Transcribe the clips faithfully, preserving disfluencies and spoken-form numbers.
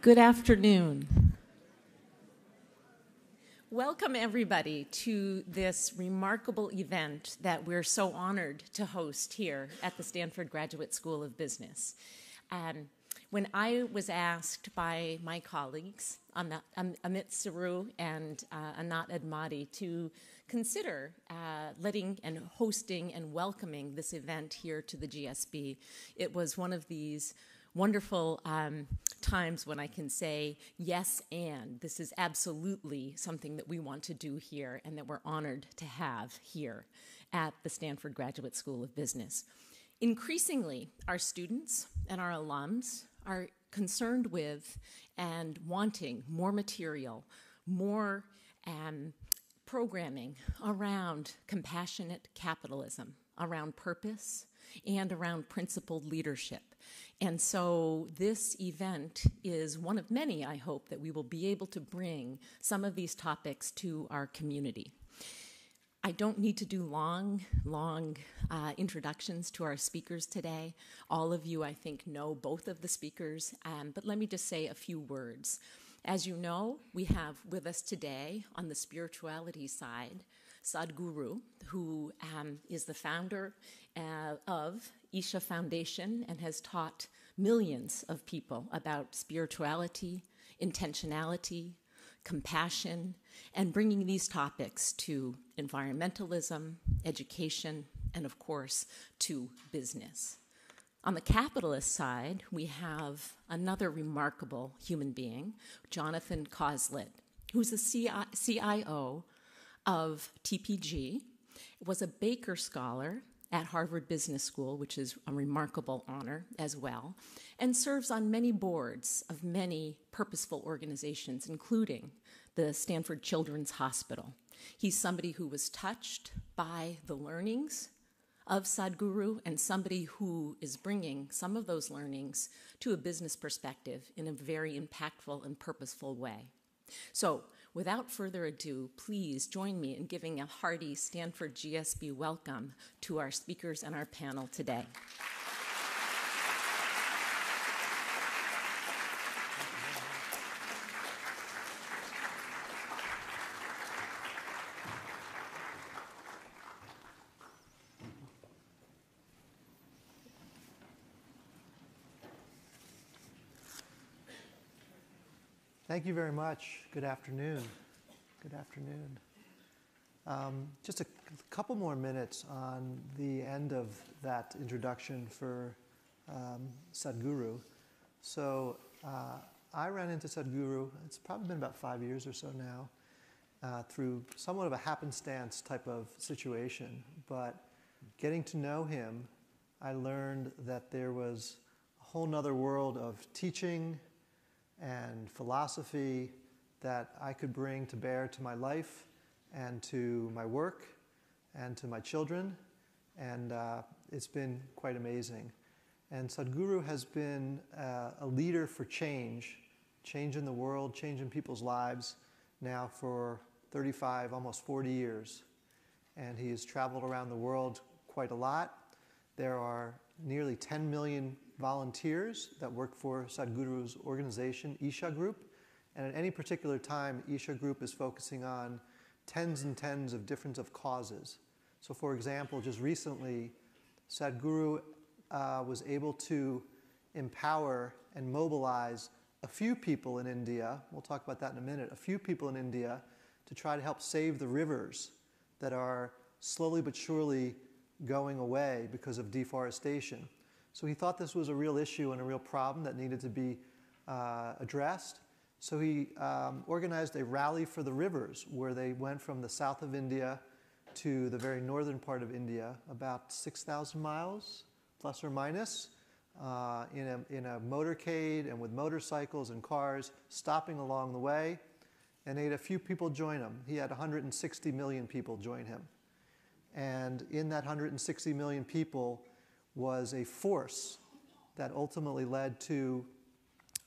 Good afternoon. Welcome, everybody, to this remarkable event that we're so honored to host here at the Stanford Graduate School of Business. Um, when I was asked by my colleagues, Amit Saru and uh, Anat Admati, to consider uh, letting and hosting and welcoming this event here to the G S B, it was one of these wonderful um, times when I can say, yes, and this is absolutely something that we want to do here and that we're honored to have here at the Stanford Graduate School of Business. Increasingly, our students and our alums are concerned with and wanting more material, more um, programming around compassionate capitalism, around purpose, and around principled leadership. And so this event is one of many, I hope, that we will be able to bring some of these topics to our community. I don't need to do long, long uh, introductions to our speakers today. All of you, I think, know both of the speakers, um, but let me just say a few words. As you know, we have with us today on the spirituality side Sadhguru, who um, is the founder uh, of Isha Foundation and has taught millions of people about spirituality, intentionality, compassion, and bringing these topics to environmentalism, education, and of course, to business. On the capitalist side, we have another remarkable human being, Jonathan Coslett, who's the C I O of T P G, was a Baker Scholar at Harvard Business School, which is a remarkable honor as well, and serves on many boards of many purposeful organizations, including the Stanford Children's Hospital. He's somebody who was touched by the learnings of Sadhguru and somebody who is bringing some of those learnings to a business perspective in a very impactful and purposeful way. So, without further ado, please join me in giving a hearty Stanford G S B welcome to our speakers and our panel today. Thank you very much. Good afternoon. Good afternoon. Um, just a couple more minutes on the end of that introduction for um, Sadhguru. So uh, I ran into Sadhguru, it's probably been about five years or so now, uh, through somewhat of a happenstance type of situation. But getting to know him, I learned that there was a whole nother world of teaching and philosophy that I could bring to bear to my life and to my work and to my children. And uh, it's been quite amazing. And Sadhguru has been uh, a leader for change, change in the world, change in people's lives now for thirty-five, almost forty years. And he has traveled around the world quite a lot. There are nearly ten million volunteers that work for Sadhguru's organization, Isha Group. And at any particular time, Isha Group is focusing on tens and tens of different of causes. So for example, just recently, Sadhguru uh, was able to empower and mobilize a few people in India, we'll talk about that in a minute, a few people in India to try to help save the rivers that are slowly but surely going away because of deforestation. So he thought this was a real issue and a real problem that needed to be uh, addressed. So he um, organized a rally for the rivers where they went from the south of India to the very northern part of India, about six thousand miles, plus or minus, uh, in a, in a motorcade and with motorcycles and cars, stopping along the way. And they had a few people join him. He had one hundred sixty million people join him. And in that one hundred sixty million people was a force that ultimately led to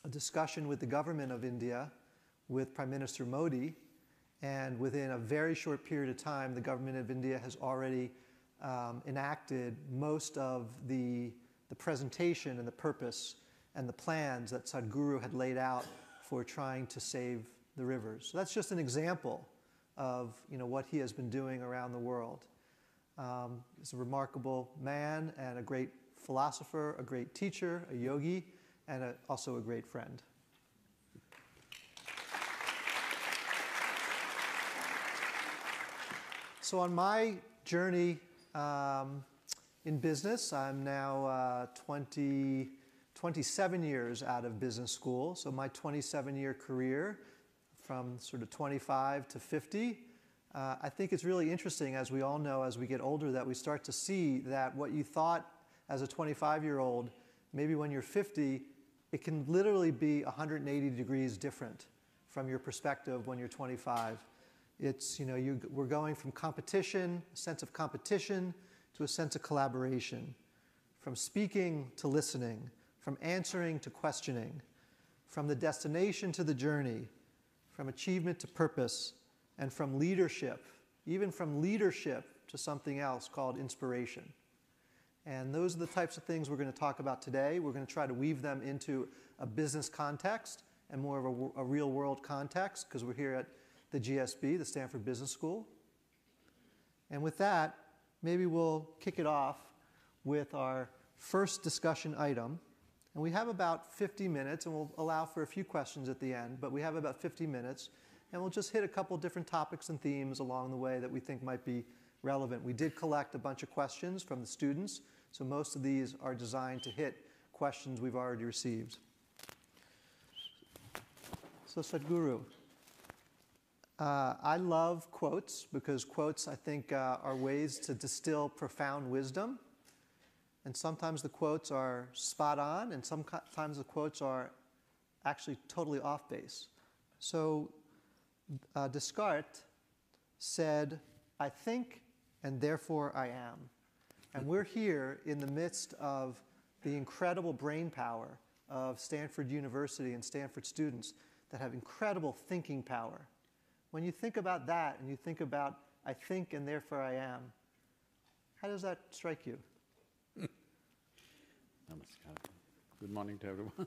a discussion with the government of India, with Prime Minister Modi, and within a very short period of time, the government of India has already um, enacted most of the, the presentation and the purpose and the plans that Sadhguru had laid out for trying to save the rivers. So that's just an example of you know, what he has been doing around the world. Um, he's a remarkable man and a great philosopher, a great teacher, a yogi, and a, also a great friend. So on my journey um, in business, I'm now uh, twenty, twenty-seven years out of business school. So my twenty-seven year career from sort of twenty-five to fifty, uh, I think it's really interesting, as we all know, as we get older, that we start to see that what you thought as a twenty-five year old, maybe when you're fifty, it can literally be one hundred eighty degrees different from your perspective when you're twenty-five. It's, you know, you, we're going from competition, a sense of competition, to a sense of collaboration, from speaking to listening, from answering to questioning, from the destination to the journey, from achievement to purpose, and from leadership, even from leadership to something else called inspiration. And those are the types of things we're going to talk about today. We're going to try to weave them into a business context and more of a, a real-world context, because we're here at the G S B, the Stanford Business School. And with that, maybe we'll kick it off with our first discussion item. And we have about fifty minutes, and we'll allow for a few questions at the end, but we have about fifty minutes. And we'll just hit a couple different topics and themes along the way that we think might be relevant. We did collect a bunch of questions from the students, so most of these are designed to hit questions we've already received. So Sadhguru, uh, I love quotes, because quotes, I think, uh, are ways to distill profound wisdom. And sometimes the quotes are spot on, and sometimes the quotes are actually totally off base. So uh, Descartes said, "I think, and therefore I am." And we're here in the midst of the incredible brain power of Stanford University and Stanford students that have incredible thinking power. When you think about that, and you think about, "I think, and therefore I am," how does that strike you? Namaskar. Good morning to everyone.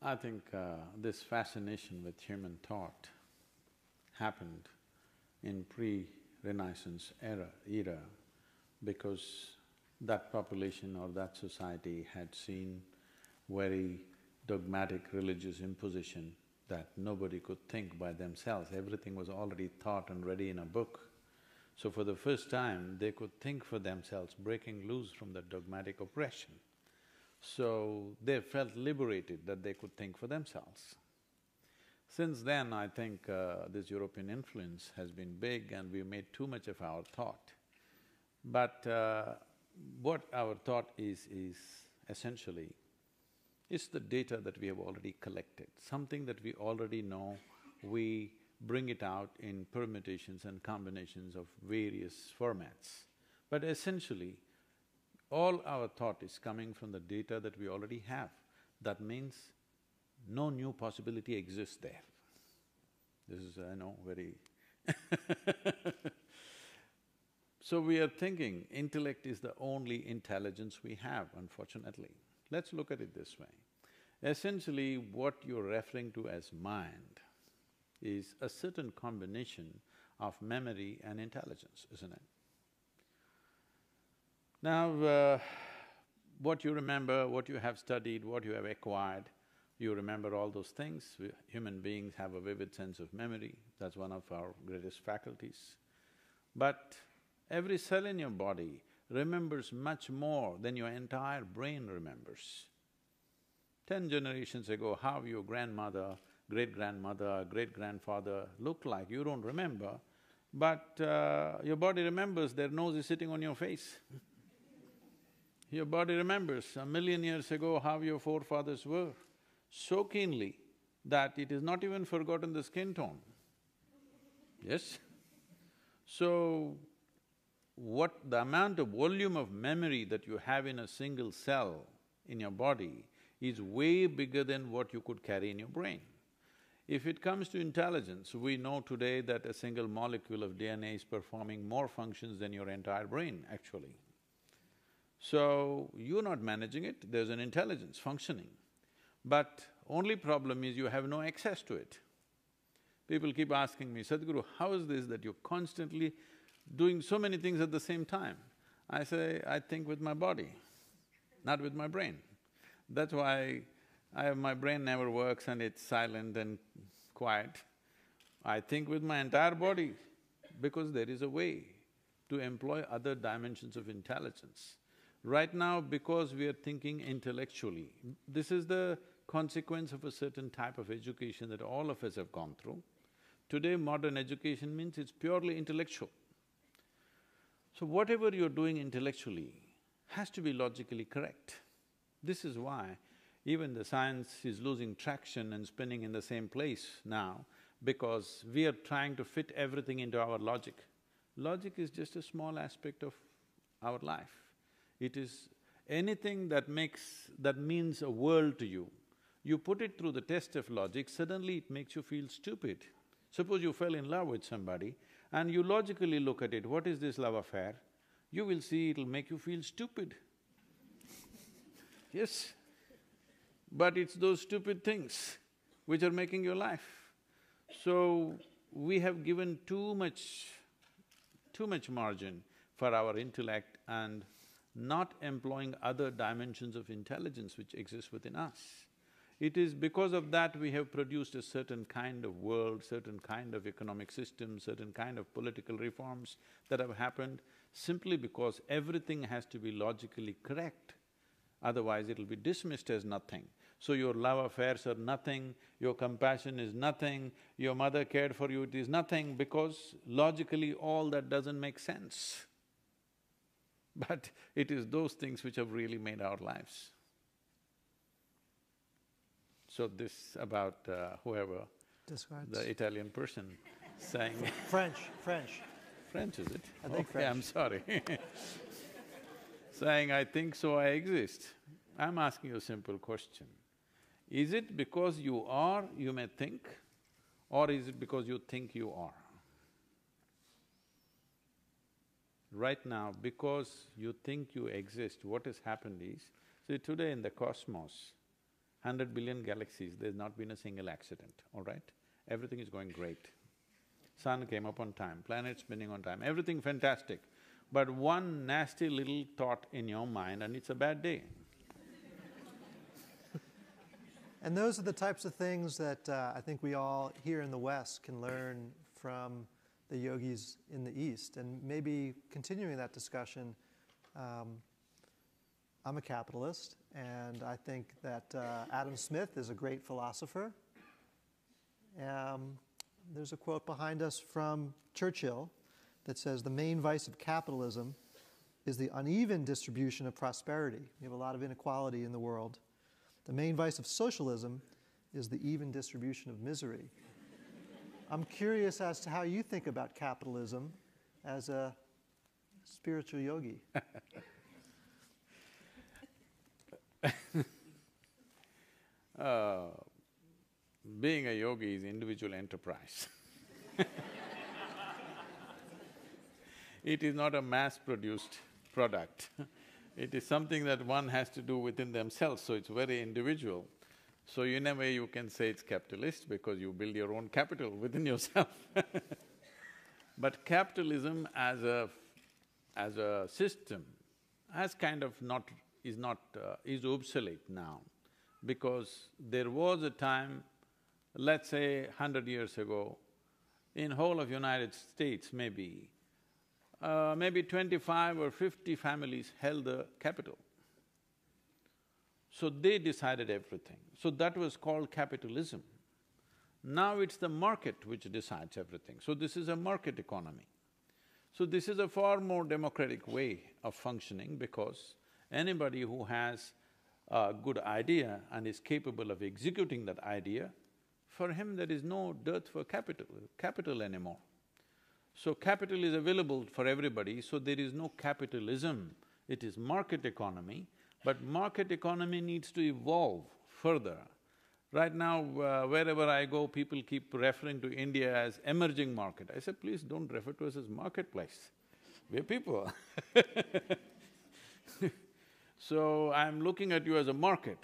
I think uh, this fascination with human thought happened in pre-Renaissance era, era because that population or that society had seen very dogmatic religious imposition that nobody could think by themselves. Everything was already thought and ready in a book. So for the first time, they could think for themselves, breaking loose from the dogmatic oppression. So they felt liberated that they could think for themselves. Since then, I think uh, this European influence has been big and we've made too much of our thought. But uh, what our thought is, is essentially, it's the data that we have already collected, something that we already know, we bring it out in permutations and combinations of various formats. But essentially, all our thought is coming from the data that we already have. That means no new possibility exists there. This is, I know, very So we are thinking intellect is the only intelligence we have, unfortunately. Let's look at it this way. Essentially, what you're referring to as mind is a certain combination of memory and intelligence, isn't it? Now, uh, what you remember, what you have studied, what you have acquired, you remember all those things. We, human beings have a vivid sense of memory, that's one of our greatest faculties. But every cell in your body remembers much more than your entire brain remembers. Ten generations ago, how your grandmother, great-grandmother, great-grandfather look like, you don't remember, but uh, your body remembers their nose is sitting on your face. Your body remembers a million years ago how your forefathers were, so keenly that it is not even forgotten the skin tone, yes? So, what the amount of volume of memory that you have in a single cell in your body is way bigger than what you could carry in your brain. If it comes to intelligence, we know today that a single molecule of D N A is performing more functions than your entire brain, actually. So, you're not managing it, there's an intelligence functioning. But only problem is you have no access to it. People keep asking me, Sadhguru, how is this that you're constantly doing so many things at the same time? I say, I think with my body, not with my brain. That's why I have… my brain never works and it's silent and quiet. I think with my entire body because there is a way to employ other dimensions of intelligence. Right now, because we are thinking intellectually, this is the consequence of a certain type of education that all of us have gone through. Today, modern education means it's purely intellectual. So whatever you're doing intellectually has to be logically correct. This is why even the science is losing traction and spinning in the same place now, because we are trying to fit everything into our logic. Logic is just a small aspect of our life. It is anything that makes… that means a world to you. You put it through the test of logic, suddenly it makes you feel stupid. Suppose you fell in love with somebody and you logically look at it, what is this love affair? You will see it'll make you feel stupid. Yes. But it's those stupid things which are making your life. So, we have given too much… too much margin for our intellect and not employing other dimensions of intelligence which exist within us. It is because of that we have produced a certain kind of world, certain kind of economic system, certain kind of political reforms that have happened, simply because everything has to be logically correct, otherwise it'll be dismissed as nothing. So your love affairs are nothing, your compassion is nothing, your mother cared for you, it is nothing, because logically all that doesn't make sense. But it is those things which have really made our lives. So this about uh, whoever, Descartes. The Italian person saying… French, French. French, is it? I think okay, French. I'm sorry Saying, I think so, I exist. I'm asking you a simple question. Is it because you are, you may think, or is it because you think you are? Right now, because you think you exist, what has happened is, see, today in the cosmos, hundred billion galaxies, there's not been a single accident, all right? Everything is going great. Sun came up on time, planet spinning on time, everything fantastic. But one nasty little thought in your mind and it's a bad day. And those are the types of things that uh, I think we all here in the West can learn from the yogis in the East, and maybe continuing that discussion. um, I'm a capitalist, and I think that uh, Adam Smith is a great philosopher. Um, there's a quote behind us from Churchill that says, "The main vice of capitalism is the uneven distribution of prosperity." We have a lot of inequality in the world. "The main vice of socialism is the even distribution of misery." I'm curious as to how you think about capitalism as a spiritual yogi. uh, being a yogi is individual enterprise. It is not a mass-produced product. It is something that one has to do within themselves, so it's very individual. So in a way you can say it's capitalist because you build your own capital within yourself. But capitalism as a… as a system has kind of not… is not… Uh, is obsolete now, because there was a time, let's say hundred years ago, in whole of United States maybe, uh, maybe twenty-five or fifty families held the capital. So they decided everything. So that was called capitalism. Now it's the market which decides everything. So this is a market economy. So this is a far more democratic way of functioning, because anybody who has a good idea and is capable of executing that idea, for him there is no dearth for capital, capital anymore. So capital is available for everybody, so there is no capitalism, it is market economy. But market economy needs to evolve further. Right now, uh, wherever I go, people keep referring to India as emerging market. I say, please don't refer to us as marketplace, we're people So I'm looking at you as a market.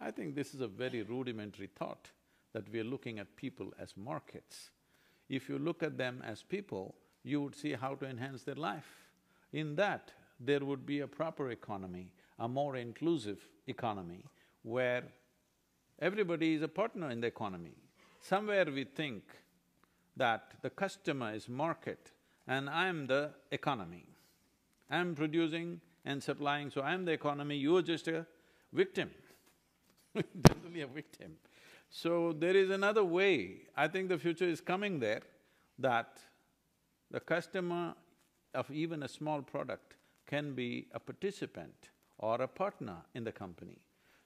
I think this is a very rudimentary thought, that we are looking at people as markets. If you look at them as people, you would see how to enhance their life. In that, there would be a proper economy, a more inclusive economy, where everybody is a partner in the economy. Somewhere we think that the customer is market and I'm the economy. I'm producing and supplying, so I'm the economy, you're just a victim, generally a victim. So there is another way, I think the future is coming there, that the customer of even a small product can be a participant or a partner in the company.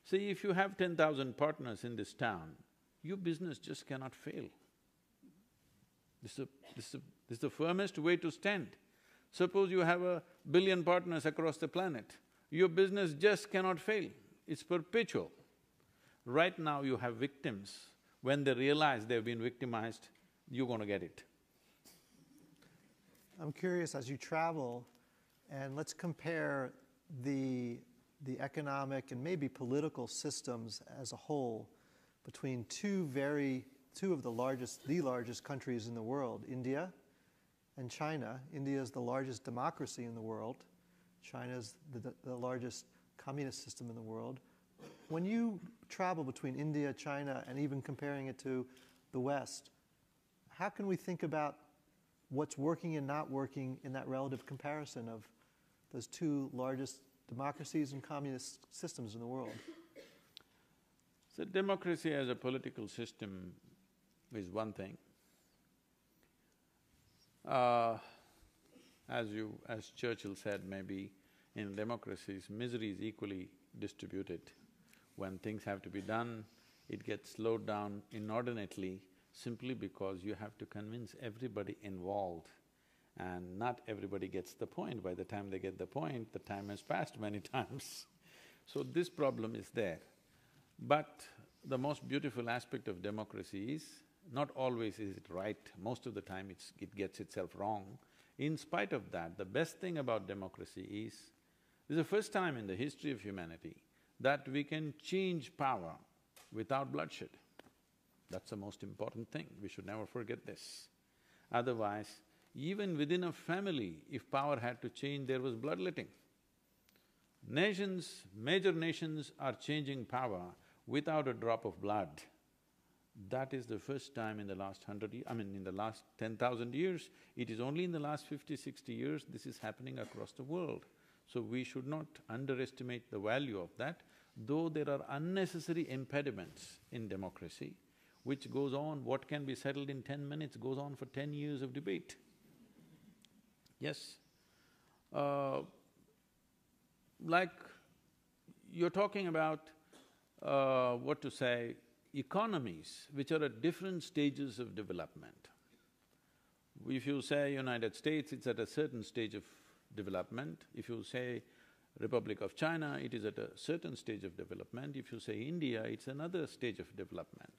See, if you have ten thousand partners in this town, your business just cannot fail. This is, a, this, is a, this is the firmest way to stand. Suppose you have a billion partners across the planet, your business just cannot fail, it's perpetual. Right now you have victims, when they realize they've been victimized, you're going to get it. I'm curious, as you travel, and let's compare the, the economic and maybe political systems as a whole between two very… two of the largest… the largest countries in the world, India and China. India is the largest democracy in the world. China is the, the largest communist system in the world. When you travel between India, China, and even comparing it to the West, how can we think about what's working and not working in that relative comparison of those two largest democracies and communist systems in the world? So democracy as a political system is one thing. Uh, as you… as Churchill said, maybe in democracies, misery is equally distributed. When things have to be done, it gets slowed down inordinately simply because you have to convince everybody involved, and not everybody gets the point. By the time they get the point, the time has passed many times. So this problem is there. But the most beautiful aspect of democracy is, not always is it right, most of the time it's, it gets itself wrong. In spite of that, the best thing about democracy is, this is the first time in the history of humanity that we can change power without bloodshed. That's the most important thing, we should never forget this. Otherwise, even within a family, if power had to change, there was bloodletting. Nations, major nations are changing power without a drop of blood. That is the first time in the last hundred years, I mean in the last ten thousand years, it is only in the last fifty, sixty years this is happening across the world. So we should not underestimate the value of that, though there are unnecessary impediments in democracy, which goes on, what can be settled in ten minutes goes on for ten years of debate. Yes. Uh, like you're talking about, uh, what to say, economies which are at different stages of development. If you say United States, it's at a certain stage of development. If you say Republic of China, it is at a certain stage of development. If you say India, it's another stage of development.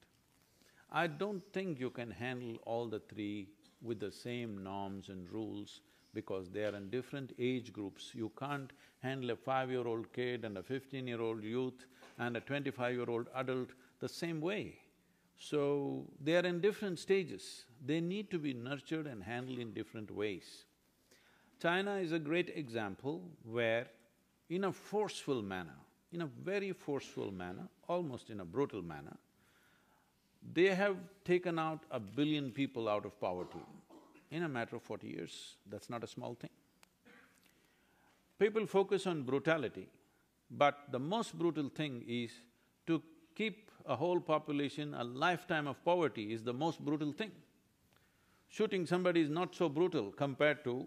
I don't think you can handle all the three with the same norms and rules, because they are in different age groups. You can't handle a five-year-old kid and a fifteen-year-old youth and a twenty-five-year-old adult the same way. So, they are in different stages. They need to be nurtured and handled in different ways. China is a great example where, in a forceful manner, in a very forceful manner, almost in a brutal manner, they have taken out a billion people out of poverty in a matter of forty years. That's not a small thing. People focus on brutality, but the most brutal thing is to keep a whole population a lifetime of poverty is the most brutal thing. Shooting somebody is not so brutal compared to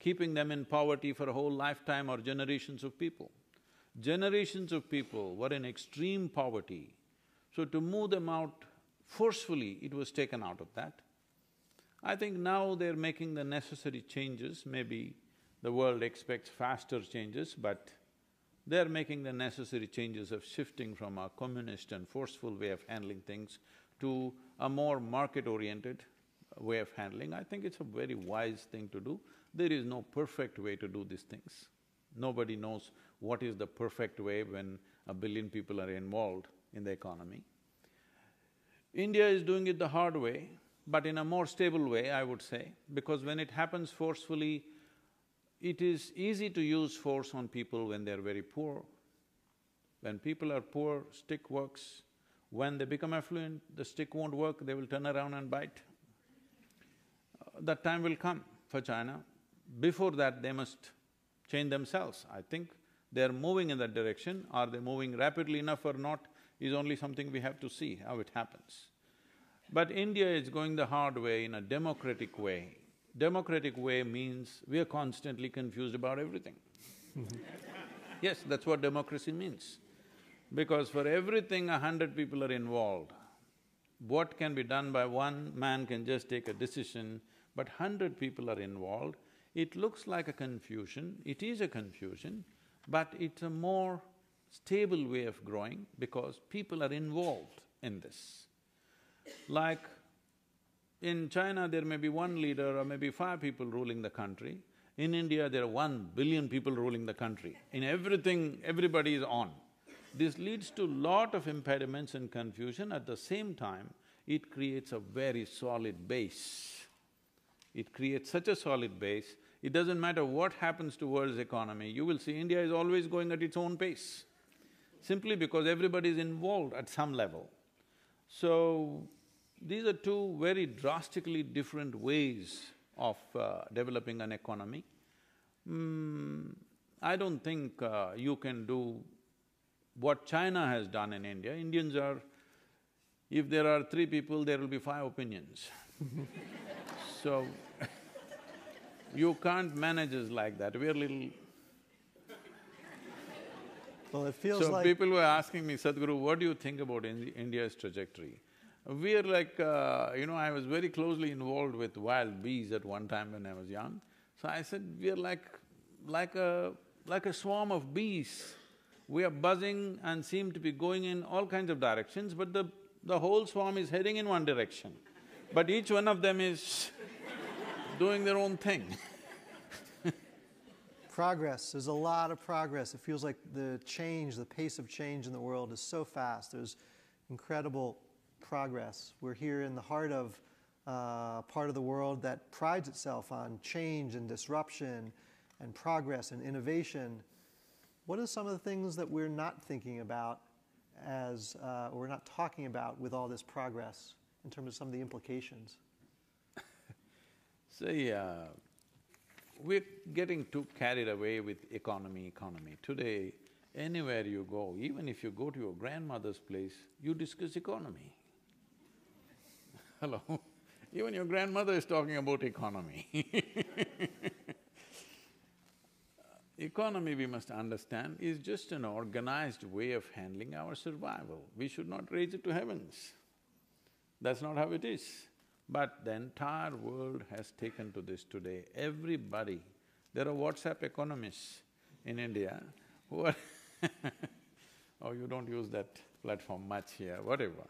keeping them in poverty for a whole lifetime or generations of people. Generations of people were in extreme poverty, so to move them out forcefully, it was taken out of that. I think now they're making the necessary changes. Maybe the world expects faster changes, but they're making the necessary changes of shifting from a communist and forceful way of handling things to a more market-oriented way of handling. I think it's a very wise thing to do. There is no perfect way to do these things. Nobody knows what is the perfect way when a billion people are involved. in the economy. India is doing it the hard way, but in a more stable way, I would say, because when it happens forcefully, it is easy to use force on people when they're very poor. When people are poor, stick works. When they become affluent, the stick won't work, they will turn around and bite. Uh, that time will come for China. Before that, they must change themselves. I think they're moving in that direction. Are they moving rapidly enough or not is only something we have to see how it happens. But India is going the hard way in a democratic way. Democratic way means we are constantly confused about everything. Yes, that's what democracy means. Because for everything, a hundred people are involved. What can be done by one man can just take a decision, but hundred people are involved. It looks like a confusion, it is a confusion, but it's a more stable way of growing because people are involved in this. Like in China, there may be one leader or maybe five people ruling the country. In India, there are one billion people ruling the country. In everything, everybody is on. This leads to a lot of impediments and confusion. At the same time, it creates a very solid base. It creates such a solid base, it doesn't matter what happens towards economy, you will see India is always going at its own pace, simply because everybody is involved at some level. So, these are two very drastically different ways of uh, developing an economy. Mm, I don't think uh, you can do what China has done in India. Indians are… if there are three people, there will be five opinions. So, you can't manage us like that, we're little… Well, it feels so like… So, people were asking me, Sadhguru, what do you think about in India's trajectory? We're like, uh, you know, I was very closely involved with wild bees at one time when I was young. So I said, we're like… like a… like a swarm of bees. We are buzzing and seem to be going in all kinds of directions, but the… the whole swarm is heading in one direction. But each one of them is doing their own thing. Progress, there's a lot of progress. It feels like the change, the pace of change in the world is so fast. There's incredible progress. We're here in the heart of uh, part of the world that prides itself on change and disruption and progress and innovation. What are some of the things that we're not thinking about as, uh, or we're not talking about with all this progress in terms of some of the implications? See, uh, we're getting too carried away with economy, economy. Today, anywhere you go, even if you go to your grandmother's place, you discuss economy. Hello? Even your grandmother is talking about economy. Economy, we must understand, is just an organized way of handling our survival. We should not raise it to heavens. That's not how it is. But the entire world has taken to this today. Everybody, there are WhatsApp economists in India who are oh, you don't use that platform much here, whatever.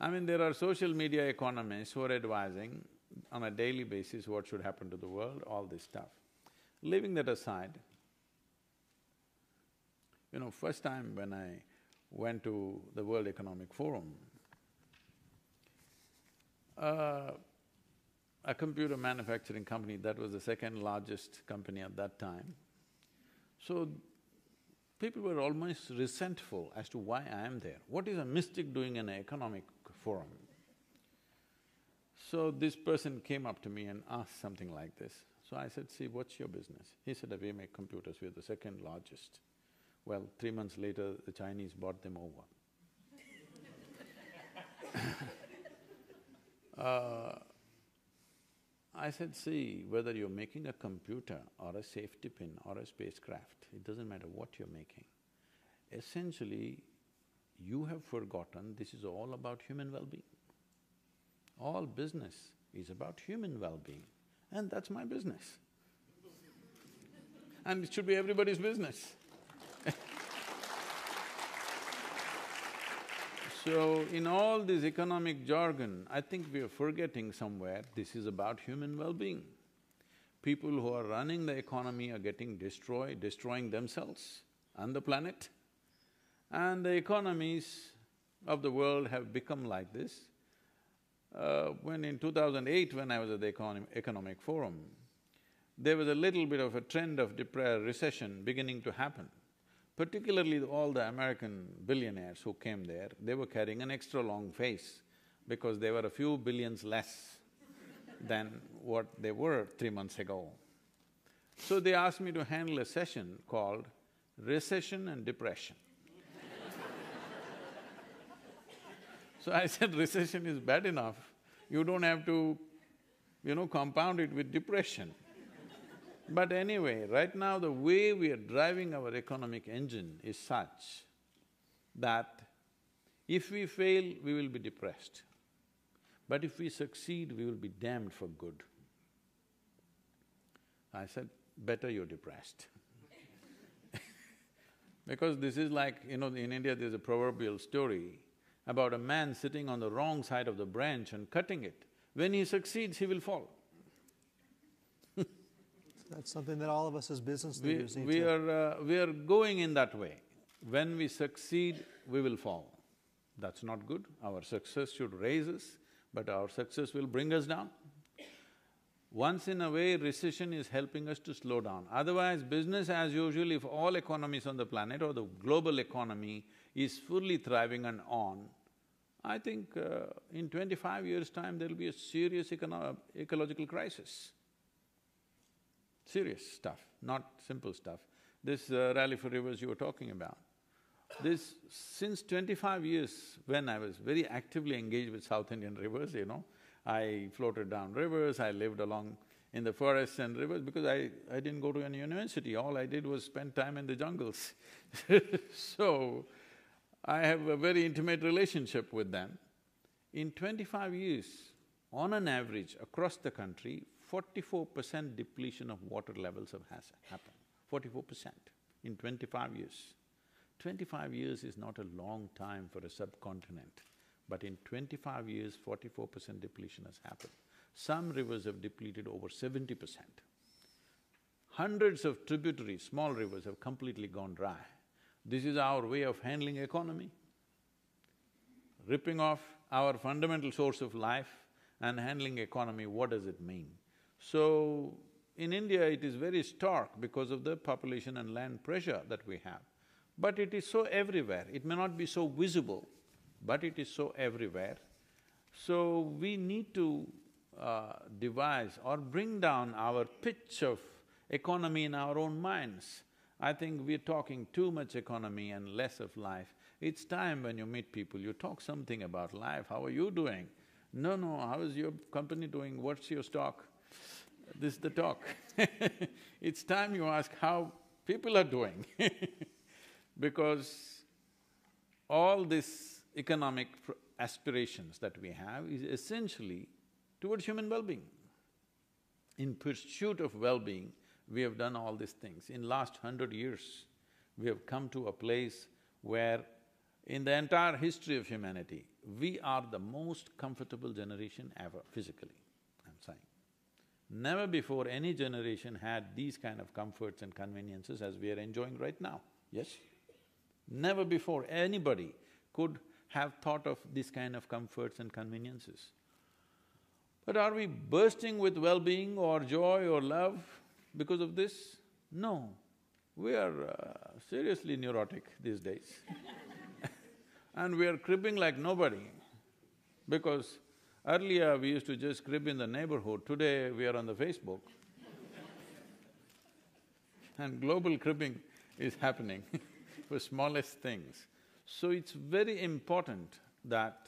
I mean, there are social media economists who are advising on a daily basis what should happen to the world, all this stuff. Leaving that aside, you know, first time when I went to the World Economic Forum, Uh, a computer manufacturing company, that was the second largest company at that time. So, people were almost resentful as to why I am there. What is a mystic doing in an economic forum? So, this person came up to me and asked something like this. So, I said, see, what's your business? He said, we make computers, we're the second largest. Well, three months later, the Chinese bought them over. Uh, I said, see, whether you're making a computer or a safety pin or a spacecraft, it doesn't matter what you're making. Essentially, you have forgotten this is all about human well-being. All business is about human well-being, and that's my business. And it should be everybody's business. So, in all this economic jargon, I think we are forgetting somewhere this is about human well-being. People who are running the economy are getting destroyed, destroying themselves and the planet. And the economies, of the world have become like this. Uh, when in two thousand eight, when I was at the Econ- Economic Forum, there was a little bit of a trend of recession beginning to happen. Particularly all the American billionaires who came there, they were carrying an extra long face because they were a few billions less than what they were three months ago. So they asked me to handle a session called Recession and Depression. So I said, recession is bad enough, you don't have to, you know, compound it with depression. But anyway, right now the way we are driving our economic engine is such that if we fail, we will be depressed. But if we succeed, we will be damned for good. I said, better you're depressed. Because this is like, you know, in India there's a proverbial story about a man sitting on the wrong side of the branch and cutting it. When he succeeds, he will fall. That's something that all of us as business leaders we, need we to… Are, uh, we are going in that way. When we succeed, we will fall. That's not good. Our success should raise us, but our success will bring us down. Once in a way, recession is helping us to slow down. Otherwise, business as usual, if all economies on the planet or the global economy is fully thriving and on, I think uh, in twenty-five years' time, there'll be a serious econo- ecological crisis. Serious stuff, not simple stuff. This uh, Rally for Rivers you were talking about, this… since twenty-five years when I was very actively engaged with South Indian rivers, you know, I floated down rivers, I lived along in the forests and rivers because I… I didn't go to any university, all I did was spend time in the jungles. So, I have a very intimate relationship with them. In twenty-five years, on an average across the country, forty-four percent depletion of water levels have has happened, forty-four percent in twenty-five years. Twenty-five years is not a long time for a subcontinent, but in twenty-five years, forty-four percent depletion has happened. Some rivers have depleted over seventy percent. Hundreds of tributaries, small rivers have completely gone dry. This is our way of handling economy, ripping off our fundamental source of life and handling economy. What does it mean? So, in India it is very stark because of the population and land pressure that we have. But it is so everywhere, it may not be so visible, but it is so everywhere. So, we need to uh, devise or bring down our pitch of economy in our own minds. I think we're talking too much economy and less of life. It's time when you meet people, you talk something about life, how are you doing? No, no, how is your company doing, what's your stock? This is the talk. It's time you ask how people are doing because all these economic aspirations that we have is essentially towards human well-being. In pursuit of well-being, we have done all these things. In last hundred years, we have come to a place where in the entire history of humanity, we are the most comfortable generation ever, physically, I'm saying. Never before any generation had these kind of comforts and conveniences as we are enjoying right now, yes? Never before anybody could have thought of these kind of comforts and conveniences. But are we bursting with well-being or joy or love because of this? No, we are uh, seriously neurotic these days and we are cribbing like nobody because earlier, we used to just crib in the neighborhood, today we are on the Facebook and global cribbing is happening for smallest things. So it's very important that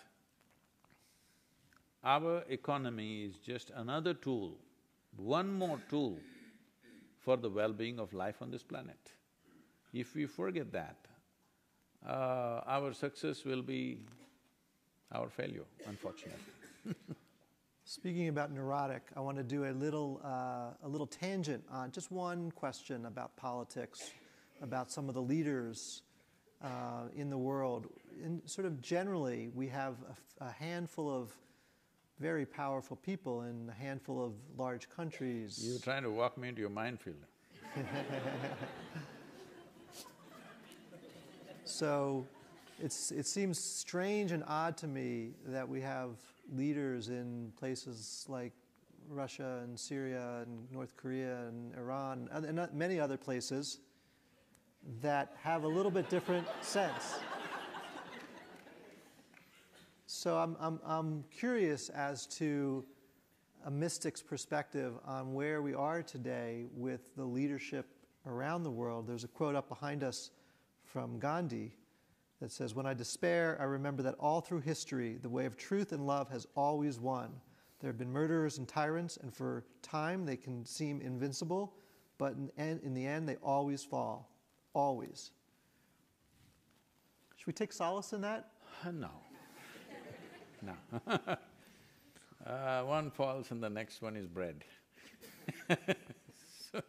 our economy is just another tool, one more tool for the well-being of life on this planet. If we forget that, uh, our success will be our failure, unfortunately. Speaking about neurotic, I want to do a little, uh, a little tangent on just one question about politics, about some of the leaders uh, in the world. In sort of generally, we have a, a handful of very powerful people in a handful of large countries. You're trying to walk me into your minefield. So, It's, it seems strange and odd to me that we have leaders in places like Russia and Syria and North Korea and Iran and, and many other places that have a little bit different sense. So I'm, I'm, I'm curious as to a mystic's perspective on where we are today with the leadership around the world. There's a quote up behind us from Gandhi that says, "When I despair, I remember that all through history, the way of truth and love has always won. There have been murderers and tyrants, and for time they can seem invincible, but in, in the end, they always fall. Always." Should we take solace in that? No. No. uh, one falls and the next one is bread. so,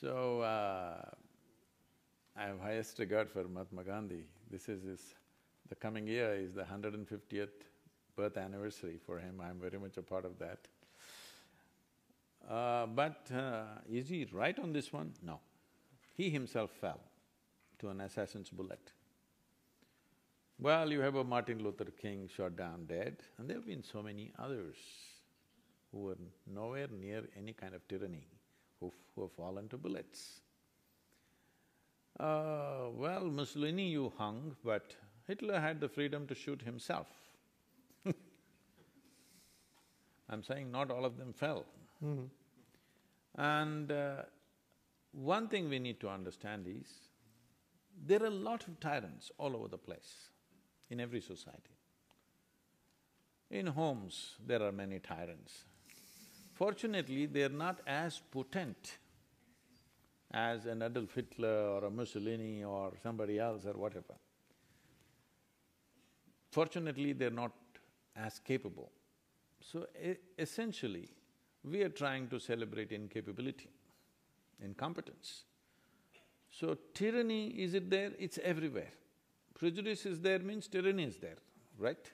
so uh, I have highest regard for Mahatma Gandhi. This is his… the coming year is the one hundred fiftieth birth anniversary for him. I'm very much a part of that. Uh, but uh, is he right on this one? No. He himself fell to an assassin's bullet. Well, you have a Martin Luther King shot down dead, and there have been so many others who were nowhere near any kind of tyranny, who, who have fallen to bullets. Uh, well, Mussolini you hung, but Hitler had the freedom to shoot himself. I'm saying not all of them fell. Mm-hmm. And uh, one thing we need to understand is, there are a lot of tyrants all over the place, in every society. In homes, there are many tyrants. Fortunately, they are not as potent as an Adolf Hitler or a Mussolini or somebody else or whatever. Fortunately, they're not as capable. So, e- essentially, we are trying to celebrate incapability, incompetence. So, tyranny, is it there? It's everywhere. Prejudice is there means tyranny is there, right?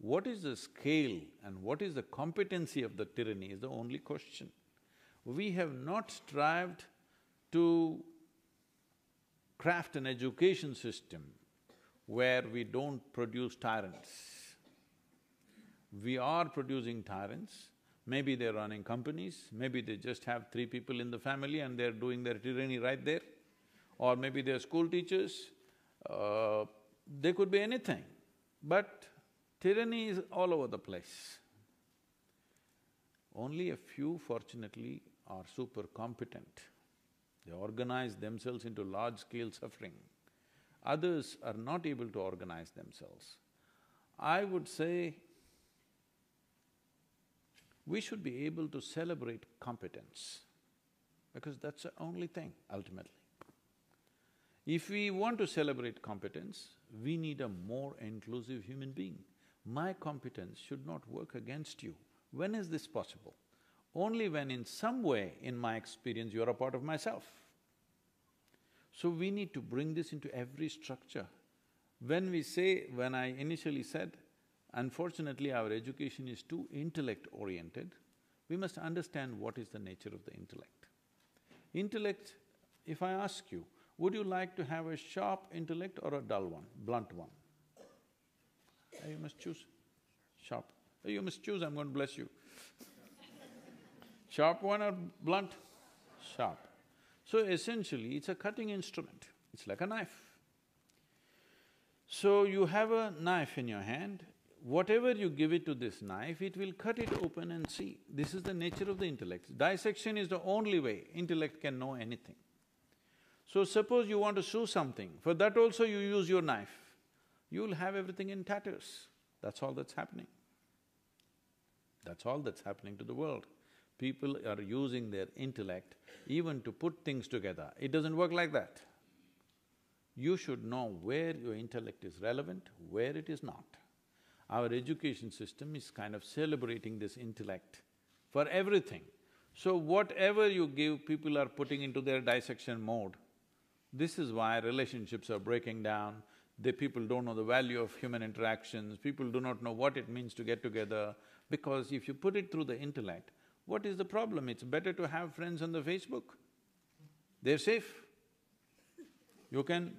What is the scale and what is the competency of the tyranny is the only question. We have not strived to craft an education system where we don't produce tyrants. We are producing tyrants. Maybe they're running companies, maybe they just have three people in the family and they're doing their tyranny right there. Or maybe they're school teachers, uh, they could be anything. But tyranny is all over the place. Only a few, fortunately, are super competent. They organize themselves into large-scale suffering. Others are not able to organize themselves. I would say we should be able to celebrate competence, because that's the only thing, ultimately. If we want to celebrate competence, we need a more inclusive human being. My competence should not work against you. When is this possible? Only when in some way, in my experience, you're a part of myself. So we need to bring this into every structure. When we say… when I initially said, unfortunately, our education is too intellect-oriented, we must understand what is the nature of the intellect. Intellect, if I ask you, would you like to have a sharp intellect or a dull one, blunt one? You must choose. Sharp. You must choose, I'm going to bless you. Sharp one or blunt? Sharp. So essentially, it's a cutting instrument, it's like a knife. So you have a knife in your hand, whatever you give it to this knife, it will cut it open and see. This is the nature of the intellect. Dissection is the only way intellect can know anything. So suppose you want to sew something, for that also you use your knife, you'll have everything in tatters. That's all that's happening. That's all that's happening to the world. People are using their intellect even to put things together. It doesn't work like that. You should know where your intellect is relevant, where it is not. Our education system is kind of celebrating this intellect for everything. So whatever you give, people are putting into their dissection mode. This is why relationships are breaking down, the people don't know the value of human interactions, people do not know what it means to get together, because if you put it through the intellect, what is the problem? It's better to have friends on the Facebook. They're safe. You can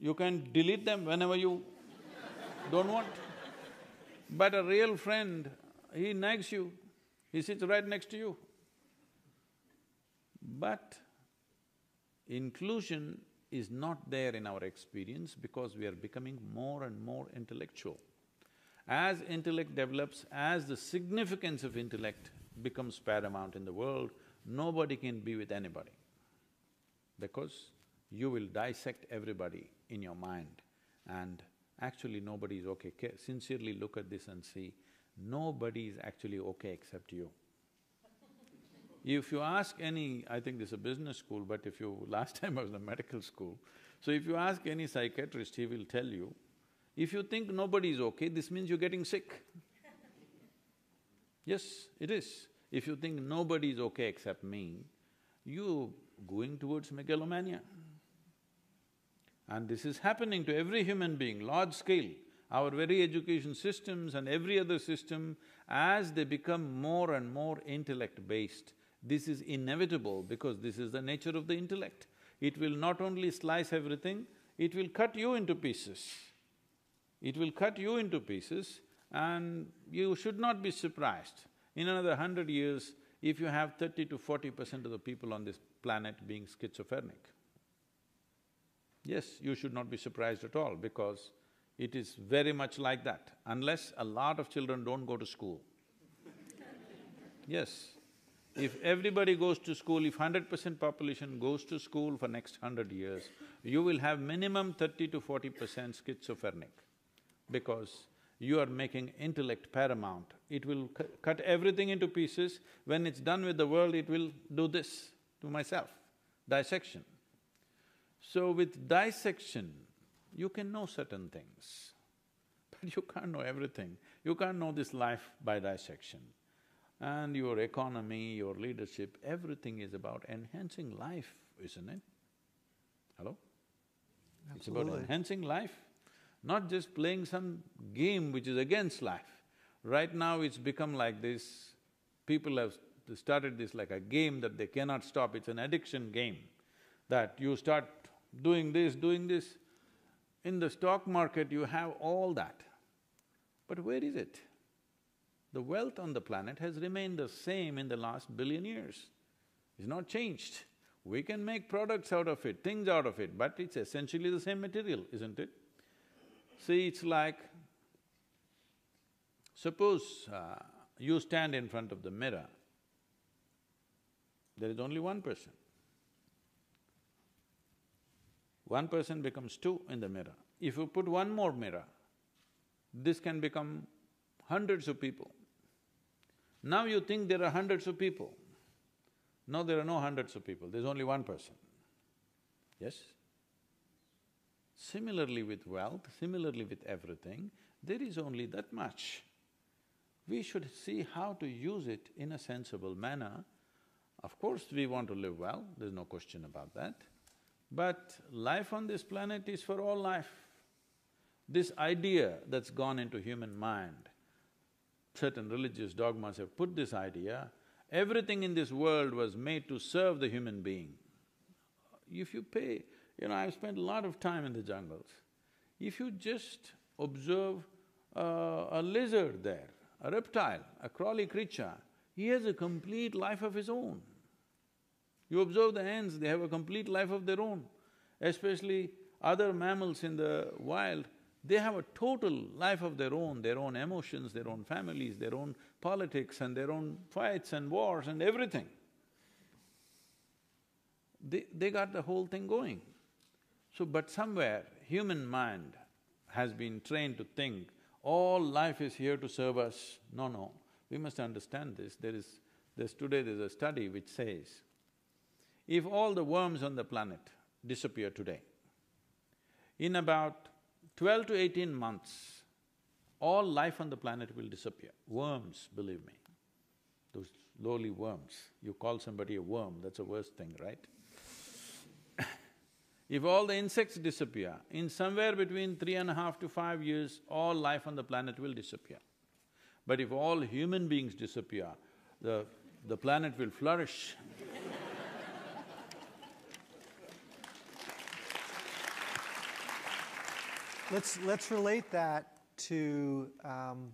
You can delete them whenever you don't want. But a real friend, he nags you, he sits right next to you. But inclusion is not there in our experience because we are becoming more and more intellectual. As intellect develops, as the significance of intellect becomes paramount in the world, nobody can be with anybody because you will dissect everybody in your mind. And actually nobody is okay. Sincerely look at this and see, nobody is actually okay except you. If you ask any… I think this is a business school, but if you… last time I was in a medical school. So if you ask any psychiatrist, he will tell you, if you think nobody is okay, this means you're getting sick. Yes, it is. If you think nobody is okay except me, you're going towards megalomania. And this is happening to every human being, large scale. Our very education systems and every other system, as they become more and more intellect-based, this is inevitable because this is the nature of the intellect. It will not only slice everything, it will cut you into pieces. It will cut you into pieces and you should not be surprised. In another hundred years, if you have thirty to forty percent of the people on this planet being schizophrenic, yes, you should not be surprised at all because it is very much like that, unless a lot of children don't go to school. Yes, if everybody goes to school, if hundred percent population goes to school for next hundred years, you will have minimum thirty to forty percent schizophrenic because you are making intellect paramount. It will cu- cut everything into pieces. When it's done with the world, it will do this to myself, dissection. So with dissection, you can know certain things, but you can't know everything. You can't know this life by dissection. And your economy, your leadership, everything is about enhancing life, isn't it? Hello? Absolutely. It's about enhancing life, not just playing some game which is against life. Right now it's become like this, people have started this like a game that they cannot stop, it's an addiction game, that you start doing this, doing this. In the stock market, you have all that, but where is it? The wealth on the planet has remained the same in the last billion years. It's not changed. We can make products out of it, things out of it, but it's essentially the same material, isn't it? See, it's like… Suppose uh, you stand in front of the mirror, there is only one person. One person becomes two in the mirror. If you put one more mirror, this can become hundreds of people. Now you think there are hundreds of people. No, there are no hundreds of people, there's only one person. Yes? Similarly with wealth, similarly with everything, there is only that much. We should see how to use it in a sensible manner. Of course, we want to live well, there's no question about that. But life on this planet is for all life. This idea that's gone into human mind, certain religious dogmas have put this idea, everything in this world was made to serve the human being. If you pay… you know, I've spent a lot of time in the jungles. If you just observe uh, a lizard there, a reptile, a crawly creature, he has a complete life of his own. You observe the ants, they have a complete life of their own. Especially other mammals in the wild, they have a total life of their own, their own emotions, their own families, their own politics and their own fights and wars and everything. They… they got the whole thing going. So, but somewhere, human mind has been trained to think, all life is here to serve us. No, no, we must understand this. There is… there's… today there's a study which says, if all the worms on the planet disappear today, in about twelve to eighteen months, all life on the planet will disappear. Worms, believe me, those lowly worms. You call somebody a worm, that's the worst thing, right? If all the insects disappear, in somewhere between three and a half to five years, all life on the planet will disappear. But if all human beings disappear, the… the planet will flourish. Let's, let's relate that to um,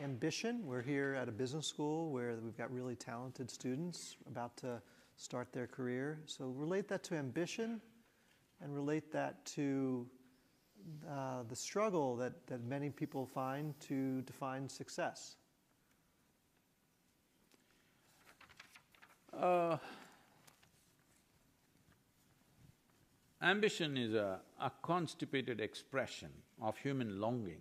ambition. We're here at a business school where we've got really talented students about to start their career. So relate that to ambition and relate that to uh, the struggle that, that many people find to define success. Uh, Ambition is a, a constipated expression of human longing.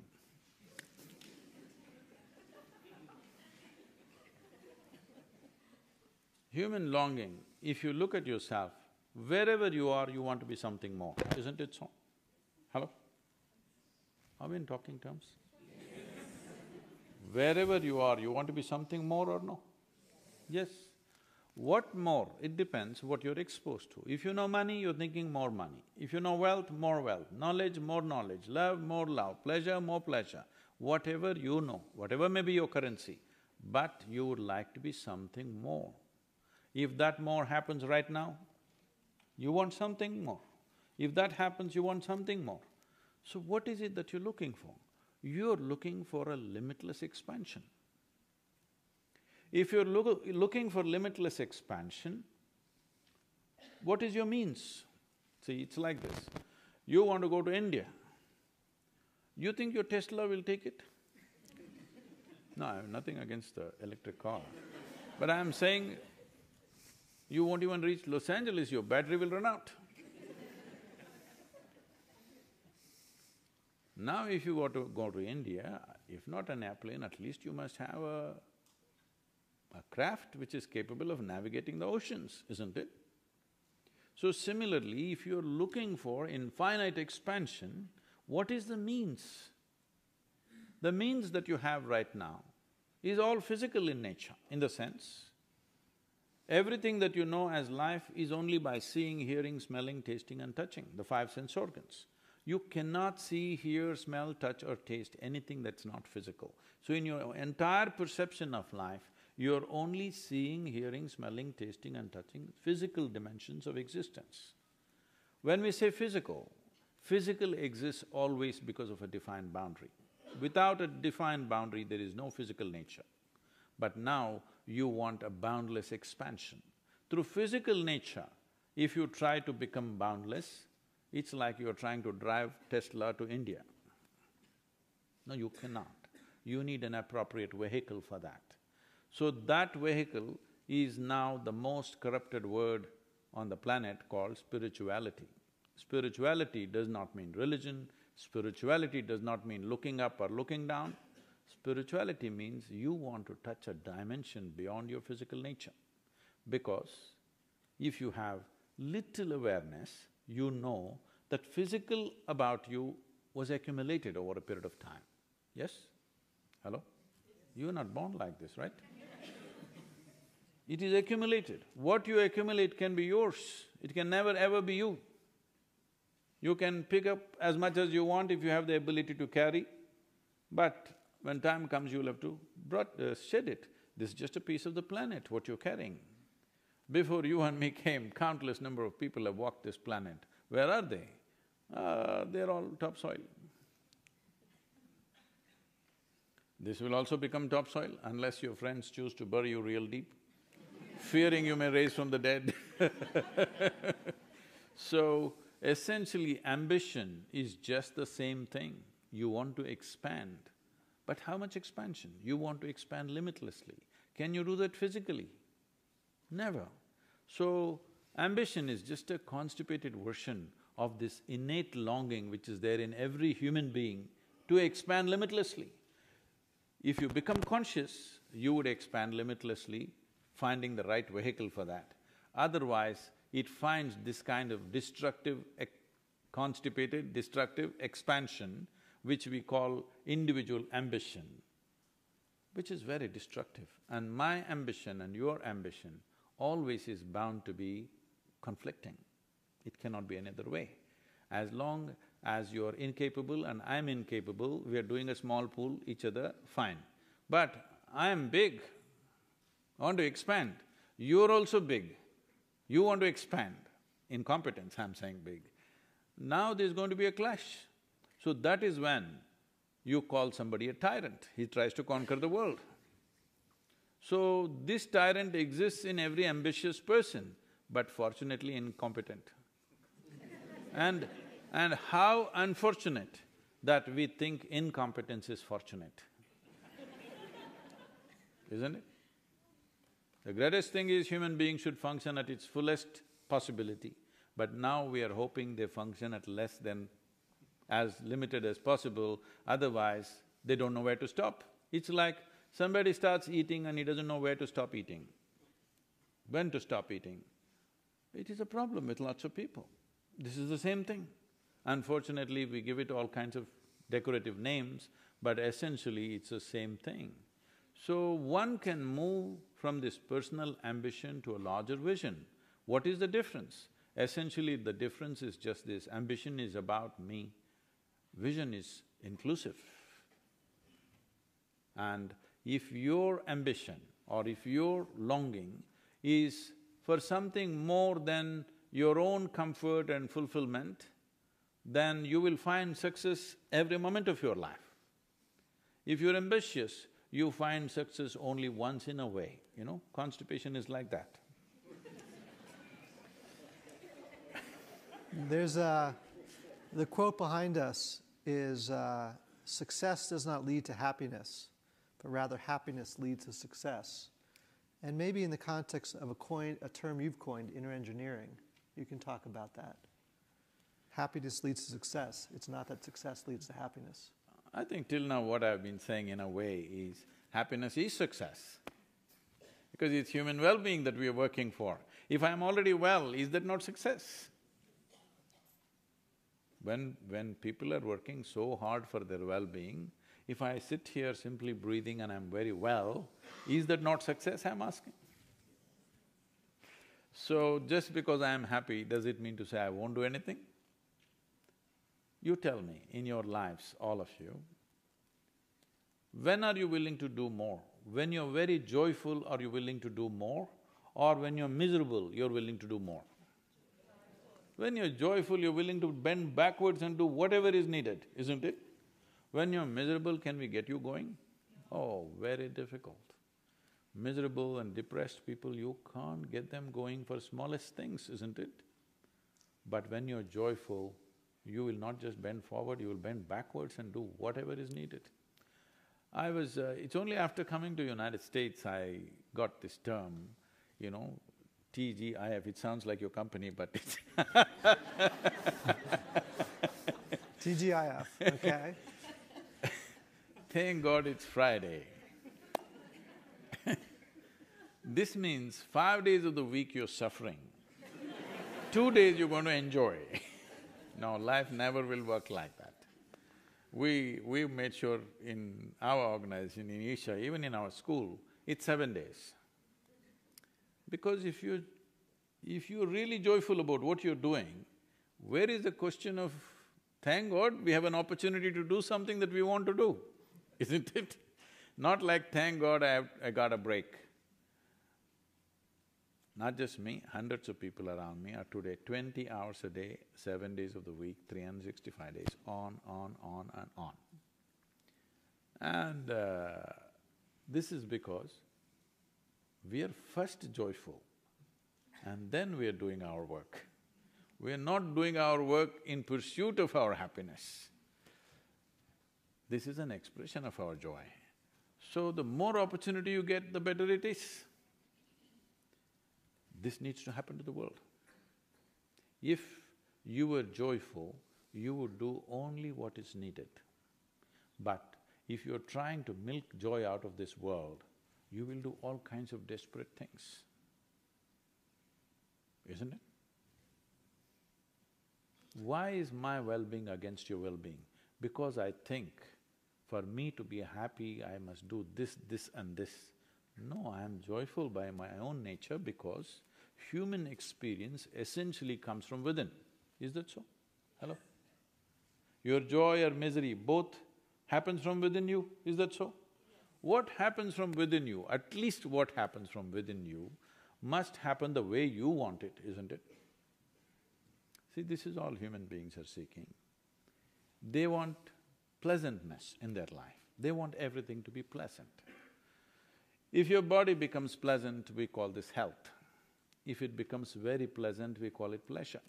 Human longing, if you look at yourself, wherever you are, you want to be something more, isn't it so? Hello? Are we in talking terms? Wherever you are, you want to be something more or no? Yes. What more? It depends what you're exposed to. If you know money, you're thinking more money. If you know wealth, more wealth. Knowledge, more knowledge. Love, more love. Pleasure, more pleasure. Whatever you know, whatever may be your currency, but you would like to be something more. If that more happens right now, you want something more. If that happens, you want something more. So what is it that you're looking for? You're looking for a limitless expansion. If you're look, looking for limitless expansion, what is your means? See, it's like this. You want to go to India. You think your Tesla will take it? No, I have nothing against the electric car. But I'm saying, you won't even reach Los Angeles, your battery will run out. Now if you were to go to India, if not an airplane, at least you must have a a craft which is capable of navigating the oceans, isn't it? So similarly, if you're looking for infinite expansion, what is the means? The means that you have right now is all physical in nature, in the sense, everything that you know as life is only by seeing, hearing, smelling, tasting and touching, the five sense organs. You cannot see, hear, smell, touch or taste anything that's not physical. So in your entire perception of life, you're only seeing, hearing, smelling, tasting and touching physical dimensions of existence. When we say physical, physical exists always because of a defined boundary. Without a defined boundary, there is no physical nature. But now you want a boundless expansion. Through physical nature, if you try to become boundless, it's like you're trying to drive Tesla to India. No, you cannot. You need an appropriate vehicle for that. So that vehicle is now the most corrupted word on the planet called spirituality. Spirituality does not mean religion, spirituality does not mean looking up or looking down. Spirituality means you want to touch a dimension beyond your physical nature. Because if you have little awareness, you know that physical about you was accumulated over a period of time. Yes? Hello? You're not born like this, right? It is accumulated. What you accumulate can be yours, it can never ever be you. You can pick up as much as you want if you have the ability to carry, but when time comes you'll have to brought, uh, shed it. This is just a piece of the planet, what you're carrying. Before you and me came, countless number of people have walked this planet. Where are they? Uh, they're all topsoil. This will also become topsoil unless your friends choose to bury you real deep, fearing you may raise from the dead. So, essentially ambition is just the same thing. You want to expand, but how much expansion? You want to expand limitlessly. Can you do that physically? Never. So, ambition is just a constipated version of this innate longing which is there in every human being to expand limitlessly. If you become conscious, you would expand limitlessly, finding the right vehicle for that. Otherwise, it finds this kind of destructive, constipated, destructive expansion, which we call individual ambition, which is very destructive. And my ambition and your ambition always is bound to be conflicting. It cannot be any other way. As long as you're incapable and I'm incapable, we are doing a small pool, each other, fine. But I'm big, I want to expand. You're also big, you want to expand. In competence, I'm saying big. Now there's going to be a clash. So that is when you call somebody a tyrant, he tries to conquer the world. So this tyrant exists in every ambitious person, but fortunately incompetent. And… and how unfortunate that we think incompetence is fortunate, isn't it? The greatest thing is human beings should function at its fullest possibility, but now we are hoping they function at less than… as limited as possible, otherwise they don't know where to stop. It's like somebody starts eating and he doesn't know where to stop eating, when to stop eating. It is a problem with lots of people. This is the same thing. Unfortunately, we give it all kinds of decorative names, but essentially it's the same thing. So one can move from this personal ambition to a larger vision. What is the difference? Essentially, the difference is just this: ambition is about me, vision is inclusive. And if your ambition or if your longing is for something more than your own comfort and fulfillment, then you will find success every moment of your life. If you're ambitious, you find success only once in a way, you know, constipation is like that. There's a… the quote behind us is, uh, success does not lead to happiness, but rather happiness leads to success. And maybe in the context of a coin… a term you've coined, inner engineering, you can talk about that. Happiness leads to success, it's not that success leads to happiness. I think till now what I've been saying in a way is, happiness is success, because it's human well-being that we are working for. If I'm already well, is that not success? When… when people are working so hard for their well-being, if I sit here simply breathing and I'm very well, is that not success, I'm asking? So just because I'm happy, does it mean to say I won't do anything? You tell me, in your lives, all of you, when are you willing to do more? When you're very joyful, are you willing to do more? Or when you're miserable, you're willing to do more? When you're joyful, you're willing to bend backwards and do whatever is needed, isn't it? When you're miserable, can we get you going? Oh, very difficult. Miserable and depressed people, you can't get them going for smallest things, isn't it? But when you're joyful, you will not just bend forward, you will bend backwards and do whatever is needed. I was… Uh, it's only after coming to United States I got this term, you know, T G I F. It sounds like your company, but it's T G I F, okay. Thank God it's Friday. This means five days of the week you're suffering, two days you're going to enjoy. No, life never will work like that. We… we made sure in our organization, in Isha, even in our school, it's seven days. Because if you… if you're really joyful about what you're doing, where is the question of, thank God we have an opportunity to do something that we want to do, isn't it? Not like, thank God I, have, I got a break. Not just me, hundreds of people around me are today twenty hours a day, seven days of the week, three hundred sixty-five days, on, on, on and on. And uh, this is because we are first joyful and then we are doing our work. We are not doing our work in pursuit of our happiness. This is an expression of our joy. So the more opportunity you get, the better it is. This needs to happen to the world. If you were joyful, you would do only what is needed. But if you're trying to milk joy out of this world, you will do all kinds of desperate things, isn't it? Why is my well-being against your well-being? Because I think for me to be happy, I must do this, this and this. No, I am joyful by my own nature because human experience essentially comes from within. Is that so? Hello? Your joy or misery, both happens from within you, is that so? What happens from within you, at least what happens from within you, must happen the way you want it, isn't it? See, this is all human beings are seeking. They want pleasantness in their life, they want everything to be pleasant. If your body becomes pleasant, we call this health. If it becomes very pleasant, we call it pleasure.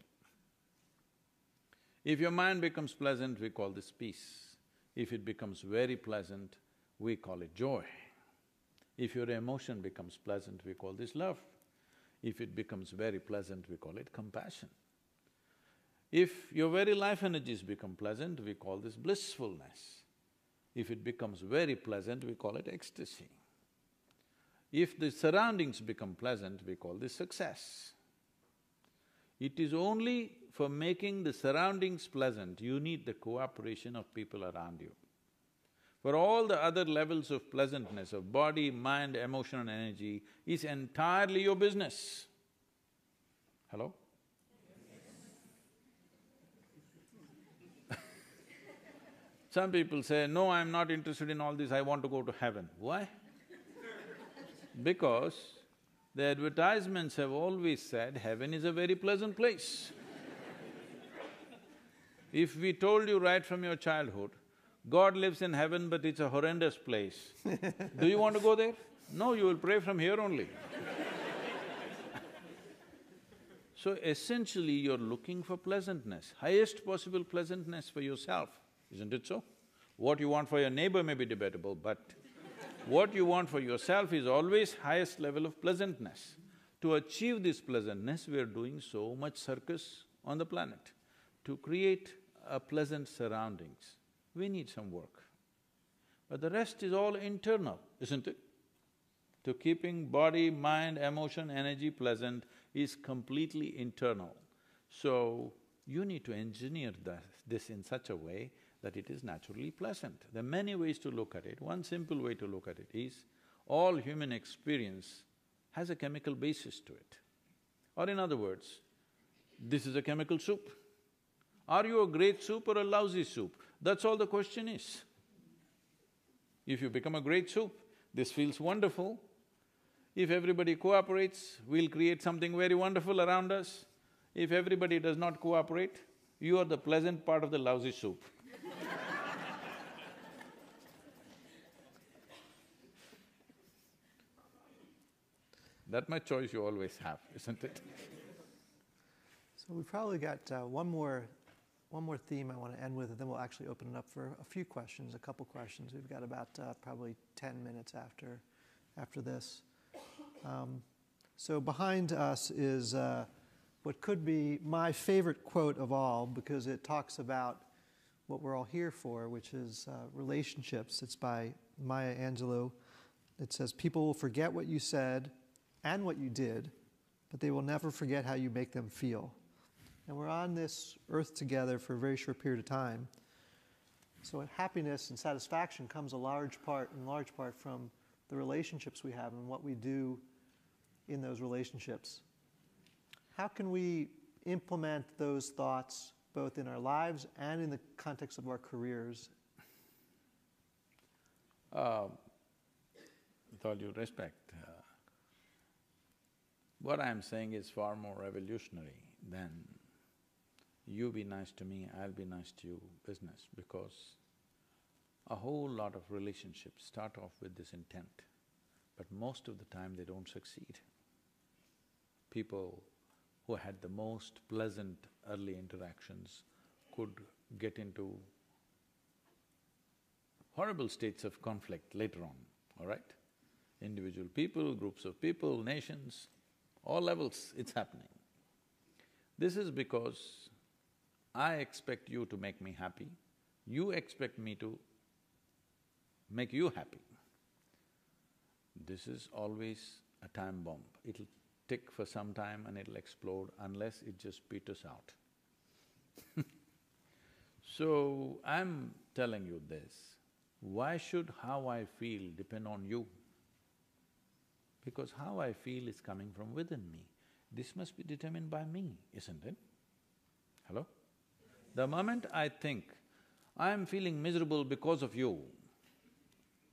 If your mind becomes pleasant, we call this peace. If it becomes very pleasant, we call it joy. If your emotion becomes pleasant, we call this love. If it becomes very pleasant, we call it compassion. If your very life energies become pleasant, we call this blissfulness. If it becomes very pleasant, we call it ecstasy. If the surroundings become pleasant, we call this success. It is only for making the surroundings pleasant, you need the cooperation of people around you. For all the other levels of pleasantness of body, mind, emotion and energy is entirely your business. Hello? Some people say, no, I'm not interested in all this, I want to go to heaven. Why? Because the advertisements have always said, heaven is a very pleasant place. If we told you right from your childhood, God lives in heaven but it's a horrendous place, do you want to go there? No, you will pray from here only. So essentially you're looking for pleasantness, highest possible pleasantness for yourself, isn't it so? What you want for your neighbor may be debatable, but what you want for yourself is always highest level of pleasantness. To achieve this pleasantness, we are doing so much circus on the planet. To create a pleasant surroundings, we need some work. But the rest is all internal, isn't it? To keeping body, mind, emotion, energy pleasant is completely internal. So, you need to engineer this in such a way that it is naturally pleasant. There are many ways to look at it. One simple way to look at it is, all human experience has a chemical basis to it. Or in other words, this is a chemical soup. Are you a great soup or a lousy soup? That's all the question is. If you become a great soup, this feels wonderful. If everybody cooperates, we'll create something very wonderful around us. If everybody does not cooperate, you are the pleasant part of the lousy soup. That much choice you always have, isn't it? So we've probably got uh, one more, one more theme I want to end with, and then we'll actually open it up for a few questions, a couple questions. We've got about uh, probably ten minutes after, after this. Um, so behind us is uh, what could be my favorite quote of all, because it talks about what we're all here for, which is uh, relationships. It's by Maya Angelou. It says, "People will forget what you said and what you did, but they will never forget how you make them feel." And we're on this earth together for a very short period of time. So happiness and satisfaction comes a large part, in large part, from the relationships we have and what we do in those relationships. How can we implement those thoughts both in our lives and in the context of our careers? Uh, with all due respect, uh, what I'm saying is far more revolutionary than you be nice to me, I'll be nice to you business, because a whole lot of relationships start off with this intent, but most of the time they don't succeed. People who had the most pleasant early interactions could get into horrible states of conflict later on, all right? Individual people, groups of people, nations, all levels it's happening. This is because I expect you to make me happy, you expect me to make you happy. This is always a time bomb. It'll tick for some time and it'll explode unless it just peters out. So, I'm telling you this, why should how I feel depend on you? Because how I feel is coming from within me. This must be determined by me, isn't it? Hello? The moment I think, I'm feeling miserable because of you,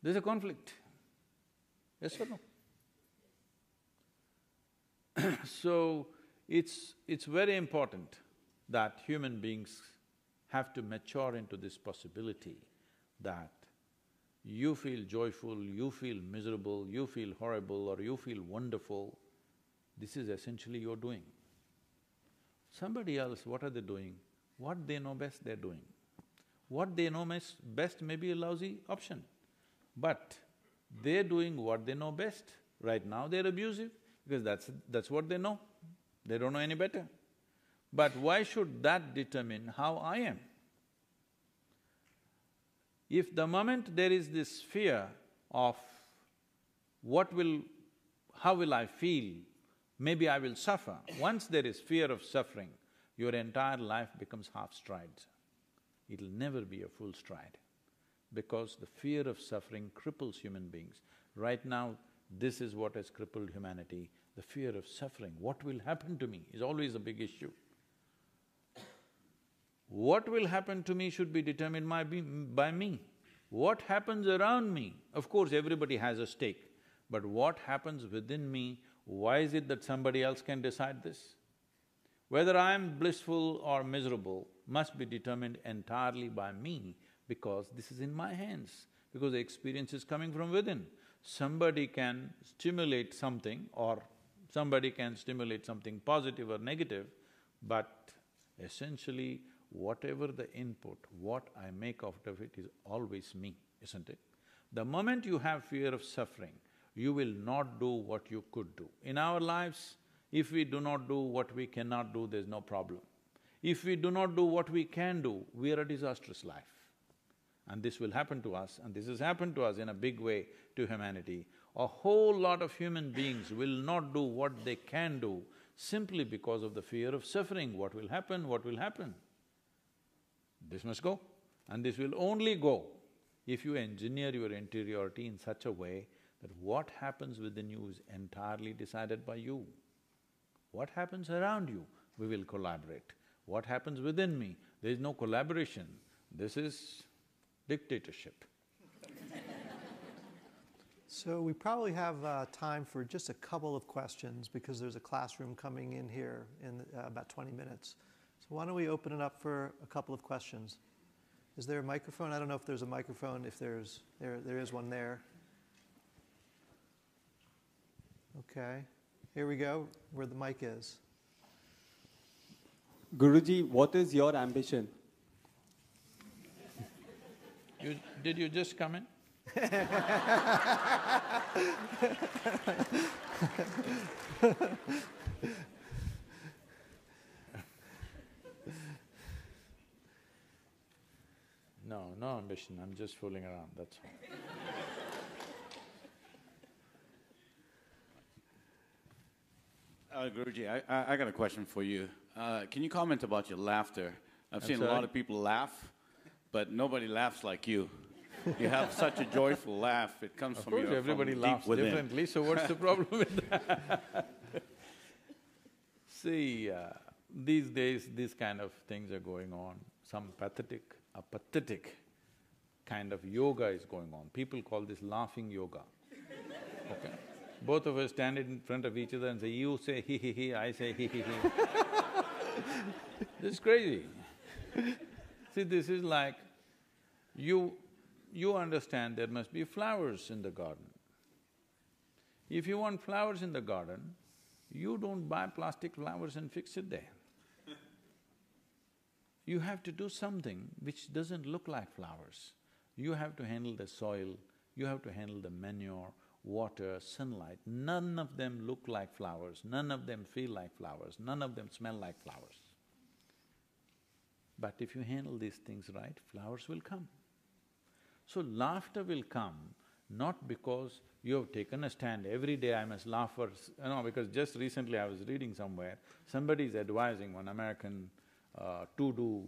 there's a conflict. Yes or no? So, it's… it's very important that human beings have to mature into this possibility that you feel joyful, you feel miserable, you feel horrible or you feel wonderful, this is essentially your doing. Somebody else, what are they doing? What they know best, they're doing. What they know best may be a lousy option, but they're doing what they know best. Right now they're abusive because that's… that's what they know. They don't know any better. But why should that determine how I am? If the moment there is this fear of what will… how will I feel, maybe I will suffer. Once there is fear of suffering, your entire life becomes half strides. It'll never be a full stride because the fear of suffering cripples human beings. Right now, this is what has crippled humanity, the fear of suffering. What will happen to me is always a big issue. What will happen to me should be determined by, by me. What happens around me, of course everybody has a stake, but what happens within me, why is it that somebody else can decide this? Whether I'm blissful or miserable must be determined entirely by me because this is in my hands, because the experience is coming from within. Somebody can stimulate something or somebody can stimulate something positive or negative, but essentially whatever the input, what I make out of it is always me, isn't it? The moment you have fear of suffering, you will not do what you could do. In our lives, if we do not do what we cannot do, there's no problem. If we do not do what we can do, we are a disastrous life. And this will happen to us, and this has happened to us in a big way to humanity. A whole lot of human beings will not do what they can do simply because of the fear of suffering. What will happen, what will happen? This must go. And this will only go if you engineer your interiority in such a way that what happens within you is entirely decided by you. What happens around you, we will collaborate. What happens within me, there is no collaboration. This is dictatorship. So we probably have uh, time for just a couple of questions because there's a classroom coming in here in uh, about twenty minutes. So why don't we open it up for a couple of questions? Is there a microphone? I don't know if there's a microphone. If there's… there, there is one there. Okay. Here we go, where the mic is. Guruji, what is your ambition? You, did you just come in? No, no ambition, I'm just fooling around, that's all. Uh, Guruji, I, I, I got a question for you. Uh, can you comment about your laughter? I've I'm seen sorry? a lot of people laugh, but nobody laughs like you. You have such a joyful laugh, it comes of from your… Of course, everybody laughs differently, so what's the problem with that? See, uh, these days, these kind of things are going on. Some pathetic, apathetic kind of yoga is going on. People call this laughing yoga, okay? Both of us stand in front of each other and say, you say hee hee hee, I say hee hee hee. This is crazy. See, this is like, you… you understand there must be flowers in the garden. If you want flowers in the garden, you don't buy plastic flowers and fix it there. You have to do something which doesn't look like flowers. You have to handle the soil, you have to handle the manure, water, sunlight, none of them look like flowers, none of them feel like flowers, none of them smell like flowers. But if you handle these things right, flowers will come. So laughter will come, not because you have taken a stand, every day I must laugh for… no, because just recently I was reading somewhere, somebody is advising one American uh, to-do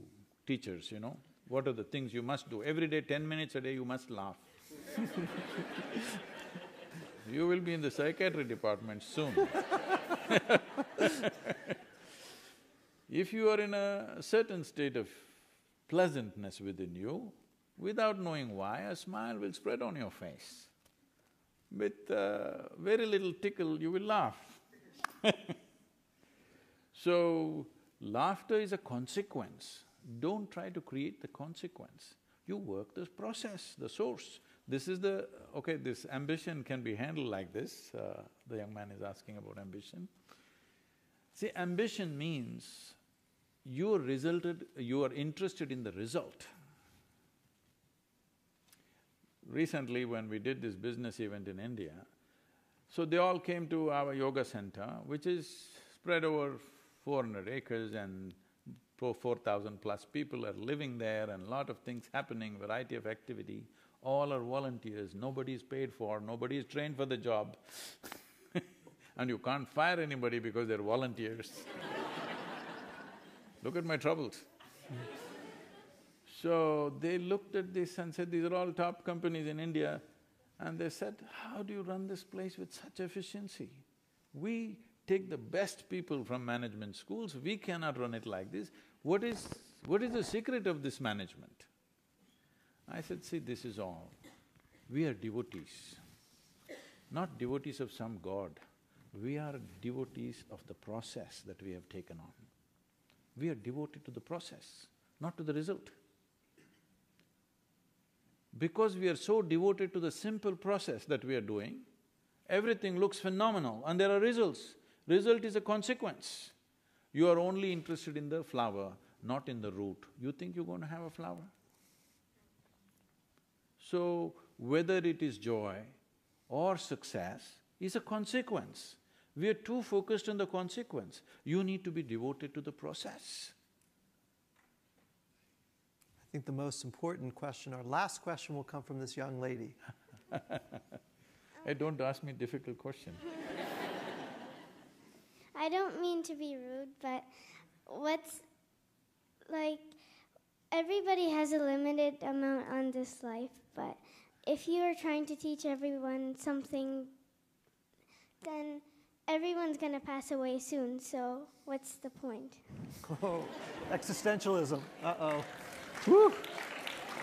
teachers, you know, what are the things you must do? Every day, ten minutes a day, you must laugh. You will be in the psychiatry department soon. If you are in a certain state of pleasantness within you, without knowing why, a smile will spread on your face. With uh, very little tickle, you will laugh. So, laughter is a consequence. Don't try to create the consequence. You work this process, the source. This is the… okay, this ambition can be handled like this, uh, the young man is asking about ambition. See, ambition means you're resulted… you are interested in the result. Recently, when we did this business event in India, so they all came to our yoga center, which is spread over four hundred acres and four thousand plus people are living there and lot of things happening, variety of activity. All are volunteers, nobody is paid for, nobody is trained for the job and you can't fire anybody because they're volunteers. Look at my troubles. So they looked at this and said, these are all top companies in India, and they said, how do you run this place with such efficiency? We take the best people from management schools, we cannot run it like this. What is… what is the secret of this management? I said, see, this is all. We are devotees, not devotees of some god. We are devotees of the process that we have taken on. We are devoted to the process, not to the result. Because we are so devoted to the simple process that we are doing, everything looks phenomenal and there are results. Result is a consequence. You are only interested in the flower, not in the root. You think you're going to have a flower? So, whether it is joy or success is a consequence. We are too focused on the consequence. You need to be devoted to the process. I think the most important question, our last question, will come from this young lady. Hey, don't ask me difficult questions. I don't mean to be rude, but what's… like, everybody has a limited amount on this life, but if you are trying to teach everyone something, then everyone's going to pass away soon, so what's the point? Oh, existentialism, uh-oh. Whew.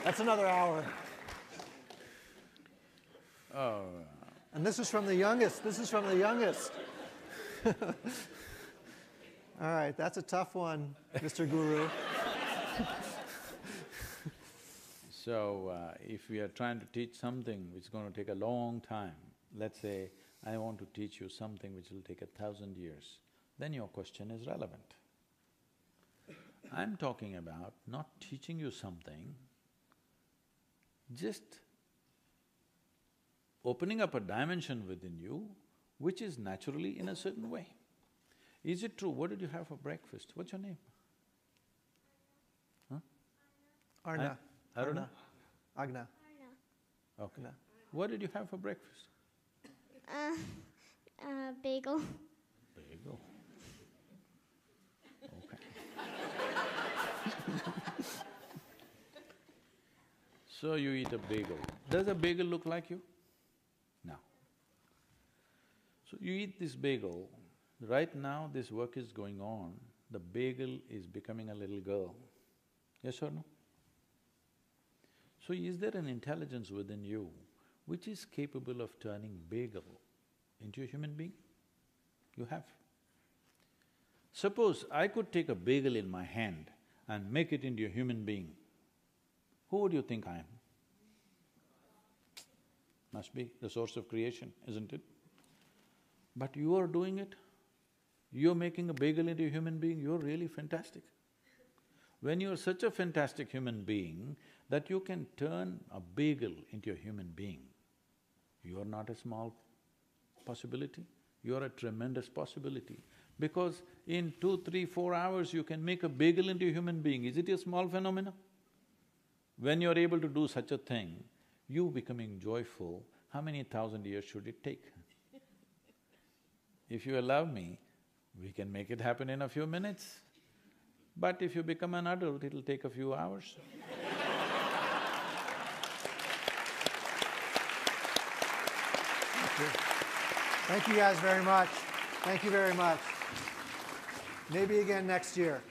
That's another hour. Oh. And this is from the youngest, this is from the youngest. All right, that's a tough one, Mister Guru. So, uh, if we are trying to teach something which is going to take a long time, let's say, I want to teach you something which will take a thousand years, then your question is relevant. I'm talking about not teaching you something, just opening up a dimension within you which is naturally in a certain way. Is it true? What did you have for breakfast? What's your name? Huh? Arna. Arna. Agna. Arna. Okay. Arna. What did you have for breakfast? Uh, uh, bagel. Bagel. Okay. So you eat a bagel. Does a bagel look like you? No. So you eat this bagel. Right now this work is going on, the bagel is becoming a little girl. Yes or no? So is there an intelligence within you which is capable of turning bagel into a human being? You have. Suppose I could take a bagel in my hand and make it into a human being, who would you think I am? Must be the source of creation, isn't it? But you are doing it, you're making a bagel into a human being, you're really fantastic. When you're such a fantastic human being that you can turn a bagel into a human being, you're not a small possibility, you're a tremendous possibility. Because in two, three, four hours you can make a bagel into a human being, is it a small phenomenon? When you're able to do such a thing, you becoming joyful, how many thousand years should it take? If you allow me, we can make it happen in a few minutes. But if you become an adult, it'll take a few hours. Thank you. Thank you guys very much. Thank you very much. Maybe again next year.